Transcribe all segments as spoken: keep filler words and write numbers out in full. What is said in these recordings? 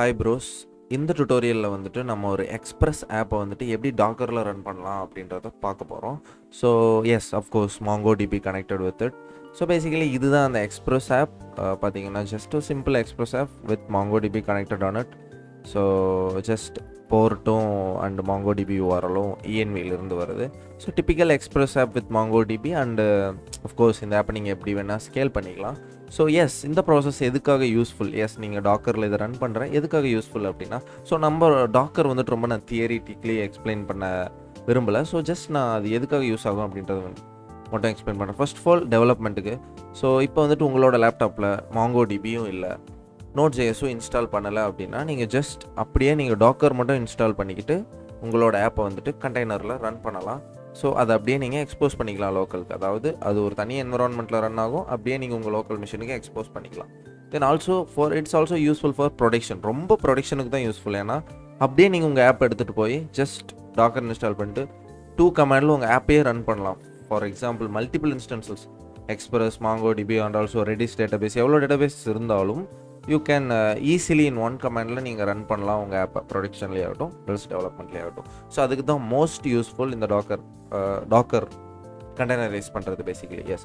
Hi bros, in the tutorial la vandu nama or express app vandu eppadi docker la run pannalam appindratha paakaporom. So yes, of course MongoDB connected with it. So basically idu dhaan the express app uh, pathina just a simple express app with MongoDB connected on it. So just port and MongoDB U R L env la irundu varudhu. So typical express app with MongoDB and uh, of course in the app neenga eppadi venna scale pannikalam. So yes, in the process edukaga useful, yes neenga docker la run pandra edukaga useful appadina. So number docker vandu romba na theoretically explain panna virumbala. So just na adu edukaga use agum appindrathu mottum explain pandra. First of all, development ku. So ipo vandu ungaloda laptop la MongoDB um illa Node.js um install pannala appdina neenga just appadiye neenga docker mattum install pannikittu ungaloda app vandu container la run pannalam. So அது அப்படியே நீங்கள் expose பண்ணிக்கலாம் லோக்கலுக்கு, அதாவது அது ஒரு தனி என்விரான்மெண்ட்டில் run ஆகும், அப்படியே நீங்கள் உங்கள் லோக்கல் மிஷினுக்கு எக்ஸ்போஸ் பண்ணிக்கலாம். Then also for it's also useful for production, ரொம்ப ப்ரொடக்ஷனுக்கு தான் யூஸ்ஃபுல். ஏன்னா அப்படியே நீங்கள் உங்கள் ஆப் எடுத்துகிட்டு போய் ஜஸ்ட் டாக்கர் இன்ஸ்டால் பண்ணிட்டு டூ கமாண்டில் உங்கள் ஆப்பையே ரன் பண்ணலாம். For example multiple instances Express, MongoDB and also Redis database, எவ்வளோ டேட்டாபேஸ் இருந்தாலும் you can easily in one கமாண்டில் நீங்கள் ரன் பண்ணலாம் உங்கள் ஆப்பை, ப்ரொடக்ஷன்லேயே ஆகட்டும் பில்ஸ் டெவலப்மெண்ட்லேயே ஆகட்டும். ஸோ அதுக்கு தான் மோஸ்ட் யூஸ்ஃபுல் இந்த டாக்கர் டாக்கர் கண்டெய்னரைஸ் பண்ணுறது பேசிக்கலி. எஸ்,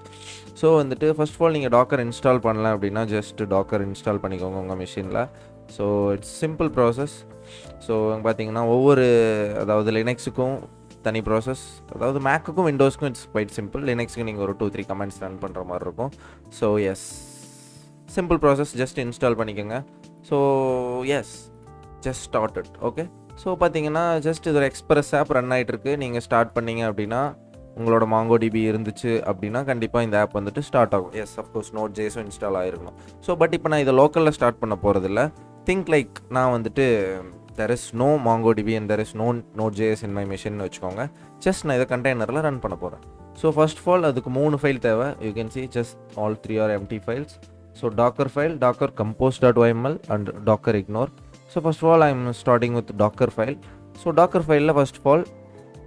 ஸோ வந்துட்டு ஃபர்ஸ்ட் ஆஃப் ஆல் நீங்கள் டாக்கர் இன்ஸ்டால் பண்ணலாம் அப்படின்னா ஜஸ்ட் டாக்கர் இன்ஸ்டால் பண்ணிக்கோங்க உங்கள் மிஷினில். So it's simple process. So பார்த்தீங்கன்னா ஒவ்வொரு அதாவது லினக்ஸுக்கும் தனி ப்ராசஸ், அதாவது மேக்குக்கும் விண்டோஸ்க்கும் இட்ஸ் குவைட் சிம்பிள். லினக்ஸுக்கு நீங்கள் ஒரு டூ த்ரீ கமெண்ட்ஸ் ரன் பண்ணுற மாதிரி இருக்கும். So yes, simple process, just install பண்ணிக்கோங்க. So yes just started. Okay, so பார்த்தீங்கன்னா ஜஸ்ட் இது ஒரு எக்ஸ்பிரஸ் ஆப் ரன் ஆகிட்டுருக்கு. நீங்கள் ஸ்டார்ட் பண்ணிங்க அப்படின்னா உங்களோட MongoDB இருந்துச்சு அப்படின்னா கண்டிப்பாக இந்த ஆப் வந்துட்டு ஸ்டார்ட் ஆகும். Yes, of course Node.js um install ஆகிருக்கணும். ஸோ பட் இப்போ நான் இதை லோக்கலில் ஸ்டார்ட் பண்ண போகிறதில்ல. திங்க் லைக் நான் வந்துட்டு there is no MongoDB and there is no Node.js in my machine னு வச்சுக்கோங்க. ஜஸ்ட் நான் இதை கண்டெய்னரில் ரன் பண்ண போகிறேன். ஸோ ஃபர்ஸ்ட் ஆஃப் ஆல் அதுக்கு மூணு ஃபைல் தேவை. You can see just all three are empty files. So Dockerfile, docker-compose.yml and docker-ignore. So first of all I am starting with Dockerfile. So Dockerfile la first of all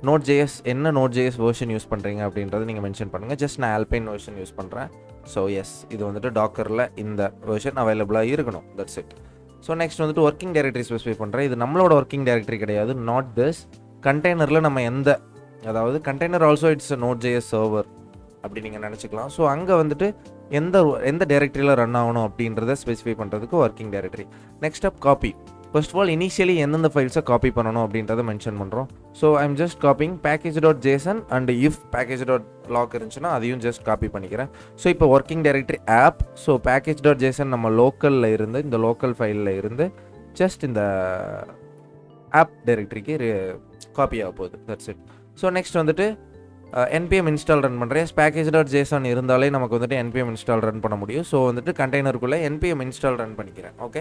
Node.js enna Node.js version use பண்றீங்க அப்படின்றது நீங்க mention பண்ணுங்க. Just நான் Alpine version use பண்றேன். So yes, இது வந்துட்டு Dockerல இந்த version அவைலபிளா இருக்கணும். That's it. So next வந்துட்டு working directory specify பண்றேன். இது நம்மளோட working directory கிடையாது. Not this. கண்டெய்னர்ல நம்ம எந்த அதாவது container also it's Node.js server அப்படி நீங்கள் நினச்சிக்கலாம். ஸோ அங்கே வந்துட்டு எந்த எந்த டைரக்டரியில் ரன் ஆகணும் அப்படின்றத ஸ்பெசிஃபை பண்ணுறதுக்கு working directory. Next up copy. First of all initially எந்தெந்த ஃபைல்ஸை காப்பி பண்ணணும் அப்படின்றத மென்ஷன் பண்ணுறோம். So I am just copying package dot JSON and if package dot lock இருந்துச்சுன்னா அதையும் ஜஸ்ட் காப்பி பண்ணிக்கிறேன். ஸோ இப்போ working directory app. So package dot JSON நம்ம லோக்கலில் இருந்து இந்த லோக்கல் ஃபைலில் இருந்து ஜஸ்ட் இந்த ஆப் டைரக்டரிக்கு காப்பி ஆக போகுது. That's it. ஸோ நெக்ஸ்ட் வந்துட்டு N P M install run பண்ணுறேன். package.json இருந்தாலே நமக்கு வந்துட்டு N P M install run பண்ண முடியும். ஸோ வந்துட்டு கண்டெய்னருக்குள்ளே N P M install run பண்ணிக்கிறேன். ஓகே,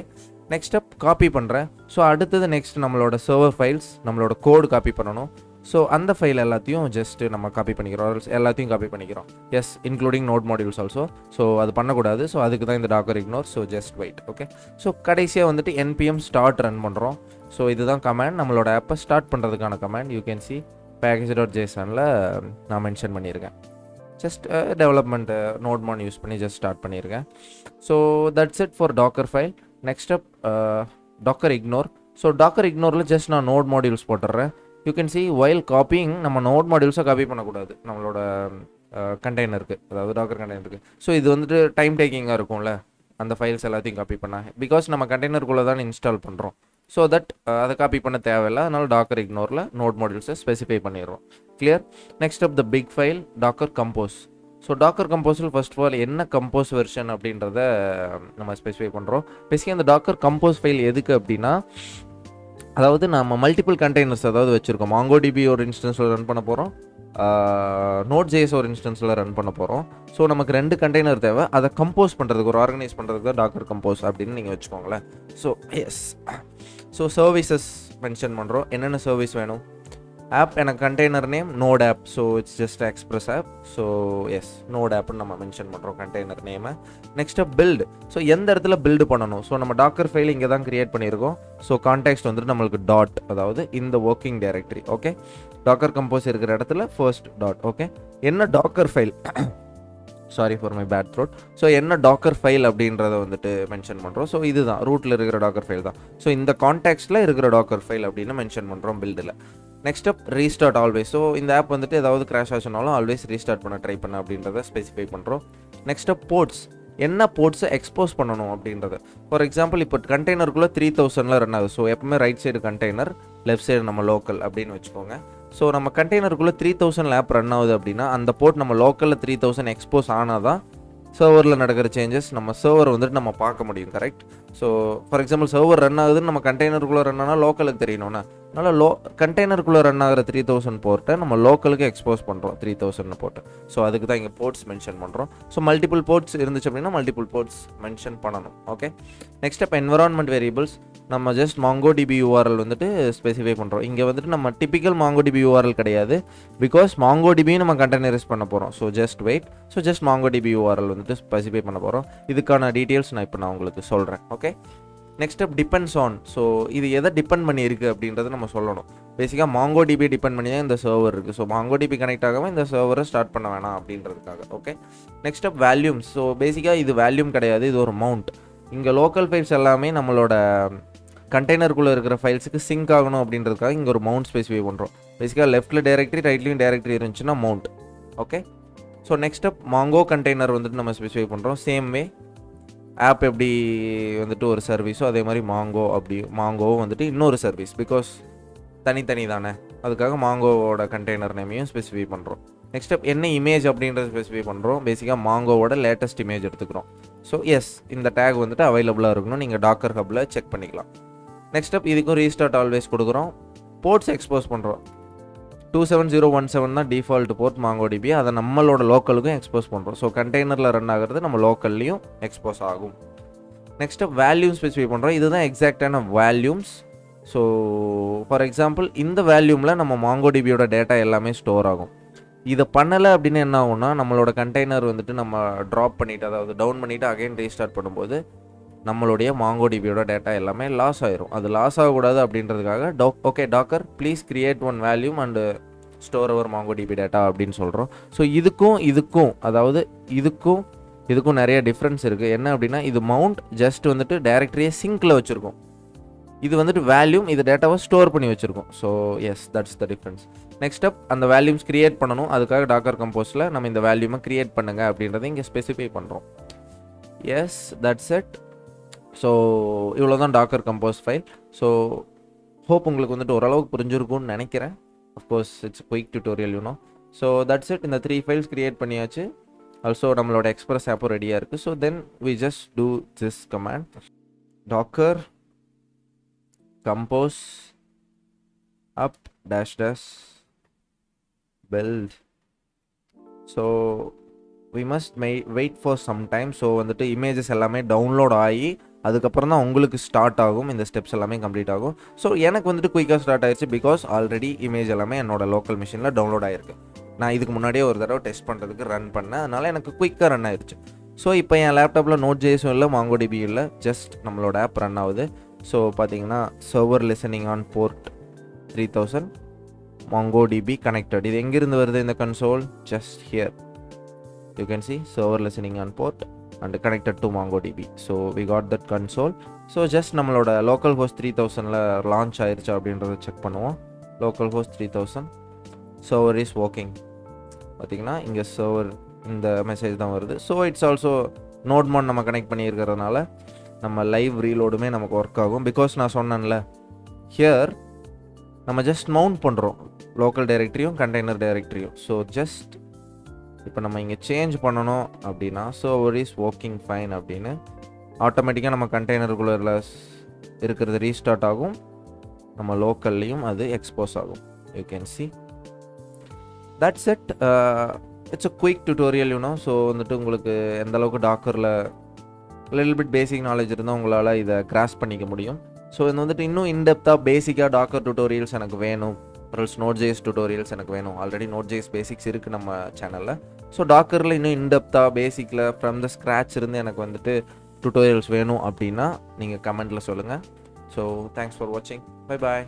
நெக்ஸ்ட் அப் காப்பி பண்ணுறேன். ஸோ அடுத்தது நெக்ஸ்ட் நம்மளோட சர்வர் ஃபைல்ஸ் நம்மளோட கோடு காப்பி பண்ணணும். ஸோ அந்த ஃபைல் எல்லாத்தையும் ஜஸ்ட்டு நம்ம காப்பி பண்ணிக்கிறோம், எல்லாத்தையும் காப்பி பண்ணிக்கிறோம். Yes, including node modules also. So அது பண்ணக்கூடாது. ஸோ அதுக்கு தான் இந்த Docker ignore. So just wait. Okay, so கடைசியாக வந்துட்டு N P M start run பண்ணுறோம். ஸோ இதுதான் கமாண்ட், நம்மளோட ஆப்பை ஸ்டார்ட் பண்ணுறதுக்கான கமாண்ட். யூ கேன் see package.jsonல நான் மென்ஷன் பண்ணியிருக்கேன். Just development nodemon use பண்ணி ஜஸ்ட் ஸ்டார்ட் பண்ணியிருக்கேன். So that's it for Docker file. Next up Docker ignore. So Docker இக்னோரில் ஜஸ்ட் நான் நோட் மாடியூல்ஸ் போட்டுறேன். You can see while copying நம்ம node மாடியூல்ஸை காப்பி பண்ணக்கூடாது நம்மளோட கண்டெய்னருக்கு, அதாவது டாக்கர் கண்டெய்னருக்கு. ஸோ இது வந்துட்டு டைம் டேக்கிங்காக இருக்கும்ல அந்த ஃபைல்ஸ் எல்லாத்தையும் காப்பி பண்ணாங்க, பிகாஸ் நம்ம கண்டெய்னருக்குள்ளே தான் இன்ஸ்டால் பண்ணுறோம். ஸோ தட் அதை காப்பி பண்ண தேவையில்லை. அதனால் டாக்கர் இக்னோரில் நோட் மாடியூல்ஸை ஸ்பெசிஃபை பண்ணிடுறோம். Clear. Next up the big file Docker compose. So Docker கம்போஸில் ஃபர்ஸ்ட் ஆஃப் ஆல் என்ன கம்போஸ் வெர்ஷன் அப்படின்றத நம்ம ஸ்பெசிஃபை பண்ணுறோம். பேசிக்காக அந்த டாக்கர் கம்போஸ் ஃபைல் எதுக்கு அப்படின்னா, அதாவது நம்ம மல்டிபிள் கண்டெய்னர்ஸ் அதாவது வச்சுருக்கோம். MongoDB ஒரு இன்ஸ்டன்ஸில் ரன் பண்ண போகிறோம், Node.js ஒரு இன்ஸ்டன்ஸில் ரன் பண்ண போகிறோம். ஸோ நமக்கு ரெண்டு கண்டெய்னர் தேவை. அதை கம்போஸ் பண்ணுறதுக்கு ஒரு ஆர்கனைஸ் பண்ணுறதுக்கு தான் டாக்கர் கம்போஸ் அப்படின்னு நீங்கள் வச்சுக்கோங்களேன். So yes, so services mention பண்ணுறோம். என்னென்ன சர்வீஸ் வேணும்? ஆப், எனக்கு container name node app. So it's just Express app. So yes, node ஆப்னு நம்ம மென்ஷன் பண்ணுறோம் கண்டெய்னர் நேமை. Next build. ஸோ எந்த இடத்துல பில்டு பண்ணணும்? ஸோ நம்ம டாக்கர் ஃபைல் இங்கே தான் கிரியேட் பண்ணியிருக்கோம். ஸோ கான்டெக்ஸ்ட் வந்துட்டு நம்மளுக்கு டாட், அதாவது இந்த working directory. Okay, Docker compose இருக்கிற இடத்துல ஃபர்ஸ்ட் டாட். ஓகே, என்ன Docker file? sorry for my bad throat. So enna docker file அப்படின்றத வந்துட்டு மென்ஷன் பண்றோம். So இதுதான் rootல இருக்கிற docker file தான். So இந்த contextல இருக்கிற docker file அப்படின மென்ஷன் பண்றோம் buildல. Next up, restart always. So இந்த app வந்துட்டு ஏதாவது crash ஆச்சுனாலும் always restart பண்ண ட்ரை பண்ண அப்படின்றத ஸ்பெசிஃபை பண்றோம். Next up, ports. என்ன ports expose பண்ணனும் அப்படின்றது. For example இப்போ container குள்ள three thousand ல ரன் ஆகுது. So எப்பவுமே right side container, left side நம்ம local அப்படினு வெச்சுக்கோங்க. So நம்ம கண்டெய்னருக்குள்ள three thousand ல ஆப் ரன் ஆகுது அப்படின்னா அந்த போர்ட் நம்ம லோக்கல்ல three thousand எக்ஸ்போஸ் ஆனாதான் சர்வரில் நடக்கிற சேஞ்சஸ் நம்ம சர்வர் வந்துட்டு நம்ம பார்க்க முடியும், correct? So for example server run ஆகுதுன்னு நம்ம கண்டெய்னருக்குள்ளே ரன் ஆனால் லோக்கலுக்கு தெரியணும்னா அதனால லோ கண்டெய்னருக்குள்ளே ரன் ஆகிற த்ரீ தௌசண்ட் போர்ட்டை நம்ம லோக்கலுக்கு எக்ஸ்போஸ் பண்ணுறோம் த்ரீ தௌசண்ட்னு போட்டு. ஸோ அதுக்கு தான் இங்கே போர்ட்ஸ் மென்ஷன் பண்ணுறோம். ஸோ மல்டிபிள் போர்ட்ஸ் இருந்துச்சு அப்படின்னா மல்டிபிள் போர்ட்ஸ் மென்ஷன் பண்ணணும். Okay, next up environment variables. நம்ம just MongoDB U R L வந்துட்டு ஸ்பெசிஃபை பண்ணுறோம். இங்கே வந்துட்டு நம்ம typical MongoDB U R L கிடையாது, பிகாஸ் MongoDB நம்ம கண்டெய்னரைஸ் பண்ண போகிறோம். So just wait. So just MongoDB U R L வந்துட்டு ஸ்பெசிஃபை பண்ண போகிறோம். இதுக்கான டீட்டெயில்ஸ் நான் இப்போ நான் உங்களுக்கு சொல்கிறேன். Okay, next step depends on. So இது எதை டிபெண்ட் பண்ணியிருக்கு அப்படின்றத நம்ம சொல்லணும். பேசிக்காக MongoDB டிபெண்ட் பண்ணி தான் இந்த சர்வர் இருக்குது. ஸோ MongoDB கனெக்ட் ஆகாமல் இந்த சர்வரை ஸ்டார்ட் பண்ண வேணாம் அப்படின்றதுக்காக. Okay, next step volumes. So பேசிக்காக இது வேல்யூம் கிடையாது, இது ஒரு மவுண்ட். இங்கே லோக்கல் ஃபைல்ஸ் எல்லாமே நம்மளோட கண்டெய்னருக்குள்ளே இருக்கிற ஃபைல்ஸுக்கு சிங்க் ஆகணும் அப்படின்றதுக்காக இங்கே ஒரு மவுண்ட் ஸ்பெசிஃபை பண்ணுறோம். பேசிக்காக லெஃப்ட்டில் டைரக்டரி ரைட்லேயும் டைரக்டரி இருந்துச்சுன்னா mount. Okay, so next up Mongo container வந்துட்டு நம்ம ஸ்பெசிஃபை பண்ணுறோம். சேம் வே ஆப் எப்படி வந்துட்டு ஒரு சர்வீஸோ அதே மாதிரி மாங்கோ அப்படி மாங்கோவும் வந்துட்டு இன்னொரு சர்வீஸ், பிகாஸ் தனித்தனி தானே, அதுக்காக மாங்கோவோட கண்டெய்னர் நேமையும் ஸ்பெசிஃபை பண்ணுறோம். நெக்ஸ்ட் அப் என்ன இமேஜ் அப்படின்றத ஸ்பெசிஃபை பண்ணுறோம். பேசிக்காக மாங்கோவோட லேட்டஸ்ட் இமேஜ் எடுத்துக்கிறோம். ஸோ எஸ், இந்த டேக் வந்துட்டு அவைலபிளாக இருக்கணும், நீங்கள் டாக்கர் ஹப்பில் செக் பண்ணிக்கலாம். நெக்ஸ்ட் அப் இதுக்கும் ரீஸ்டார்ட் ஆல்வேஸ் கொடுக்குறோம். போர்ட்ஸ் எக்ஸ்போஸ் பண்ணுறோம். Two seven zero one seven தான் டிஃபால்ட் போர்ட் MongoDB, அதை நம்மளோட லோக்கலுக்கும் எக்ஸ்போஸ் பண்ணுறோம். ஸோ கண்டெய்னரில் ரன் ஆகிறது நம்ம லோக்கல்லையும் எக்ஸ்போஸ் ஆகும். நெக்ஸ்ட் அப் வேல்யூம் ஸ்பெசிஃபை பண்ணுறோம். இதுதான் எக்ஸாக்டான வேல்யூம்ஸ். ஸோ ஃபார் எக்ஸாம்பிள் இந்த வேல்யூமில் நம்ம MongoDBயோட டேட்டா எல்லாமே ஸ்டோர் ஆகும். இதை பண்ணலை அப்படின்னு என்ன ஆகும்னா நம்மளோட கண்டெய்னர் வந்துட்டு நம்ம ட்ராப் பண்ணிவிட்டு அதாவது டவுன் பண்ணிவிட்டு அகைன் ரீஸ்டார்ட் பண்ணும்போது நம்மளுடைய MongoDBயோட டேட்டா எல்லாமே லாஸ் ஆயிரும். அது லாஸ் ஆகக்கூடாது அப்படின்றதுக்காக டோ okay Docker please create one volume and store over MongoDB data அப்படின்னு சொல்கிறோம். ஸோ இதுக்கும் இதுக்கும் அதாவது இதுக்கும் இதுக்கும் நிறைய டிஃப்ரென்ஸ் இருக்குது. என்ன அப்படின்னா இது மவுண்ட் ஜஸ்ட் வந்துட்டு டைரக்டரியே சிங்கில் வச்சுருக்கோம், இது வந்துட்டு வேல்யூம் இது டேட்டாவை ஸ்டோர் பண்ணி வச்சுருக்கோம். So yes, that's the difference. Next up அந்த வேல்யூம்ஸ் க்ரியேட் பண்ணணும், அதுக்காக டாக்கர் கம்போஸில் நம்ம இந்த வேல்யூமை க்ரியேட் பண்ணுங்கள் அப்படின்றத இங்கே ஸ்பெசிஃபை பண்ணுறோம். S, that's it. ஸோ இவ்வளோ தான் Docker compose file. So hope உங்களுக்கு வந்துட்டு ஓரளவுக்கு புரிஞ்சிருக்கும்னு நினைக்கிறேன். Of course it's quick tutorial you know. So that's it. இந்த த்ரீ ஃபைல்ஸ் க்ரியேட் பண்ணியாச்சு. ஆல்சோ நம்மளோட எக்ஸ்பிரஸ் ஆப்பும் ரெடியாக இருக்குது. So then we just do this command Docker compose up dash dash build. So we must wait for some time. So வந்துட்டு images எல்லாமே download ஆகி அதுக்கப்புறம் தான் உங்களுக்கு ஸ்டார்ட் ஆகும், இந்த ஸ்டெப்ஸ் எல்லாமே கம்ப்ளீட் ஆகும். ஸோ எனக்கு வந்துட்டு குயிக்காக ஸ்டார்ட் ஆயிடுச்சு, பிகாஸ் ஆல்ரெடி இமேஜ் எல்லாமே என்னோட லோக்கல் மிஷினில் டவுன்லோட் ஆகிருக்கு. நான் இதுக்கு முன்னாடியே ஒரு தடவை டெஸ்ட் பண்ணுறதுக்கு ரன் பண்ணேன், அதனால் எனக்கு குயிக்காக ரன் ஆயிடுச்சு. ஸோ இப்போ என் லேப்டாப்பில் Node.js இல்லை, MongoDB இல்லை, ஜஸ்ட் நம்மளோட ஆப் ரன் ஆகுது. ஸோ பார்த்தீங்கன்னா server listening on port three thousand MongoDB connected. இது எங்கேருந்து வருது இந்த console? Just here you can see server listening on port and connected to MongoDB. So we got that console. So just நம்மளோட local host three தௌசண்டில் launch ஆயிடுச்சு அப்படின்றத check பண்ணுவோம். Local host three thousand server is working. பார்த்திங்கன்னா இங்கே server இந்த message தான் வருது. ஸோ இட்ஸ் ஆல்சோ நோட் மான் நம்ம கனெக்ட் பண்ணியிருக்கிறதுனால நம்ம லைவ் ரீலோடுமே நமக்கு ஒர்க் ஆகும். பிகாஸ் நான் சொன்னேன்ல ஹியர் நம்ம ஜஸ்ட் மவுண்ட் பண்ணுறோம் லோக்கல் டைரக்டரியும் கண்டெய்னர் டைரக்டரியும். ஸோ ஜஸ்ட் இப்போ நம்ம இங்கே சேஞ்ச் பண்ணணும் அப்படின்னா சர்வர் இஸ் ஒர்க்கிங் ஃபைன் அப்படின்னு ஆட்டோமேட்டிக்காக நம்ம கண்டெய்னருக்குள்ளே இருக்கிறது ரீஸ்டார்ட் ஆகும், நம்ம லோக்கல்லையும் அது எக்ஸ்போஸ் ஆகும். You can see that's it. It's a quick tutorial you know. So வந்துட்டு உங்களுக்கு எந்தளவுக்கு டாக்கரில் லிட்டில் பிட் பேசிக் நாலேஜ் இருந்தால் உங்களால் இதை கிராஸ் பண்ணிக்க முடியும். ஸோ இது வந்துட்டு இன்னும் இன்டெப்த்தாக பேசிக்காக டாக்கர் டியூட்டோரியல்ஸ் எனக்கு வேணும், ப்ளஸ் Node.js டியூட்டோரியல்ஸ் எனக்கு வேணும். ஆல்ரெடி Node.js பேசிக்ஸ் இருக்குது நம்ம சேனலில். ஸோ டாக்கரில் இன்னும் இன்டெப்த்தாக பேசிக்கில் ஃப்ரம் த ஸ்க்ராட்ச் இருந்து எனக்கு வந்துட்டு டியூட்டோரியல்ஸ் வேணும் அப்படின்னா நீங்கள் கமெண்ட்டில் சொல்லுங்கள். ஸோ தேங்க்ஸ் ஃபார் வாட்சிங். பை பாய்.